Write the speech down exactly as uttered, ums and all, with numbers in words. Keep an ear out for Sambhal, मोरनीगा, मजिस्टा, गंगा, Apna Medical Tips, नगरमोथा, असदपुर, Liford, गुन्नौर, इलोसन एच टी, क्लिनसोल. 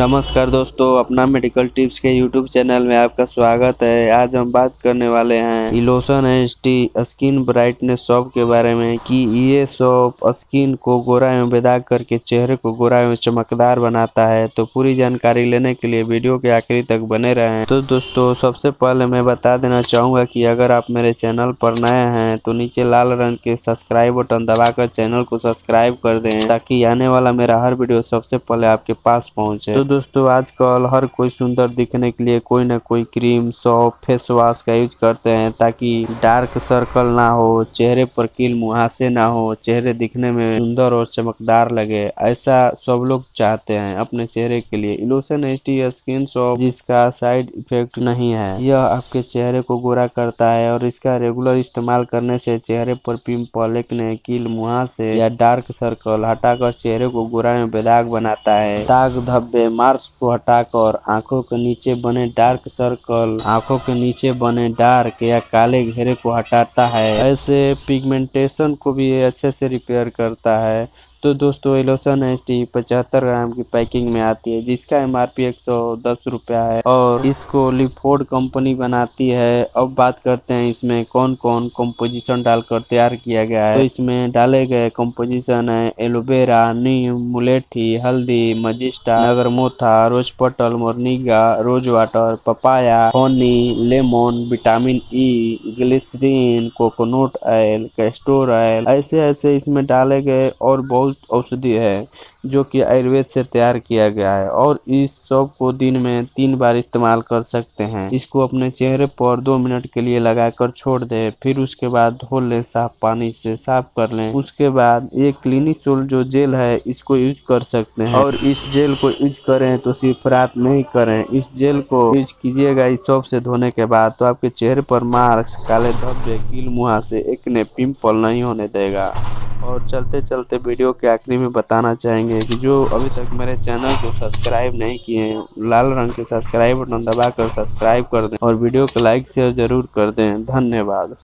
नमस्कार दोस्तों, अपना मेडिकल टिप्स के यूट्यूब चैनल में आपका स्वागत है। आज हम बात करने वाले हैं इलोसन एच टी skin brightness soap के बारे में कि ये सॉप स्किन को गोरा एवं बेदाग करके चेहरे को गोरा एवं चमकदार बनाता है। तो पूरी जानकारी लेने के लिए वीडियो के आखिरी तक बने रहें। तो दोस्तों, सबसे पहले मैं बता देना चाहूँगा कि अगर आप मेरे चैनल पर नए हैं तो नीचे लाल रंग के सब्सक्राइब बटन दबाकर चैनल को सब्सक्राइब कर दें ताकि आने वाला मेरा हर वीडियो सबसे पहले आपके पास पहुँचे। तो दोस्तों, आजकल हर कोई सुंदर दिखने के लिए कोई ना कोई क्रीम, सॉप, फेस वॉश का यूज करते हैं ताकि डार्क सर्कल ना हो, चेहरे पर कील मुहासे ना हो, चेहरे दिखने में सुंदर और चमकदार लगे। ऐसा सब लोग चाहते हैं अपने चेहरे के लिए। इलोसन एच टी skin soap जिसका साइड इफेक्ट नहीं है, यह आपके चेहरे को गोरा करता है और इसका रेगुलर इस्तेमाल करने से चेहरे पर पिंपल, एक्ने, कील मुहासे या डार्क सर्कल हटाकर चेहरे को गोरा में बेदाग बनाता है। दाग धब्बे मार्क्स को हटाकर आंखों के नीचे बने डार्क सर्कल, आंखों के नीचे बने डार्क या काले घेरे को हटाता है। ऐसे पिगमेंटेशन को भी ये अच्छे से रिपेयर करता है। तो दोस्तों, इलोसन एच टी पचहत्तर ग्राम की पैकिंग में आती है जिसका एम आर पी एक सौ दस रुपया है और इसको लिफोर्ड कंपनी बनाती है। अब बात करते हैं इसमें कौन कौन कंपोजिशन डालकर तैयार किया गया है। तो इसमें डाले गए कंपोजिशन है एलोवेरा, नीम, मुलेठी, हल्दी, मजिस्टा, नगरमोथा, rose petal, मोरनीगा, rose water, papaya, honey, lemon, vitamin E, glycerine, coconut oil, castor oil, ऐसे ऐसे इसमें डाले गए और औषधि है जो कि आयुर्वेद से तैयार किया गया है। और इस सब को दिन में तीन बार इस्तेमाल कर सकते हैं। इसको अपने चेहरे पर दो मिनट के लिए लगाकर छोड़ दें, फिर उसके बाद धो लें, साफ पानी से साफ कर लें। उसके बाद ये क्लिनसोल जो जेल है इसको यूज कर सकते हैं। और इस जेल को यूज करें तो सिर्फ रात नहीं करें, इस जेल को यूज कीजिएगा इस सब से धोने के बाद, तो आपके चेहरे पर मार्क्स, काले धब्बे, कील मुहासे, एक्ने, पिंपल नहीं होने देगा। और चलते चलते वीडियो के आखिरी में बताना चाहेंगे कि जो अभी तक मेरे चैनल को सब्सक्राइब नहीं किए हैं, लाल रंग के सब्सक्राइब बटन दबाकर सब्सक्राइब कर दें और वीडियो को लाइक शेयर जरूर कर दें। धन्यवाद।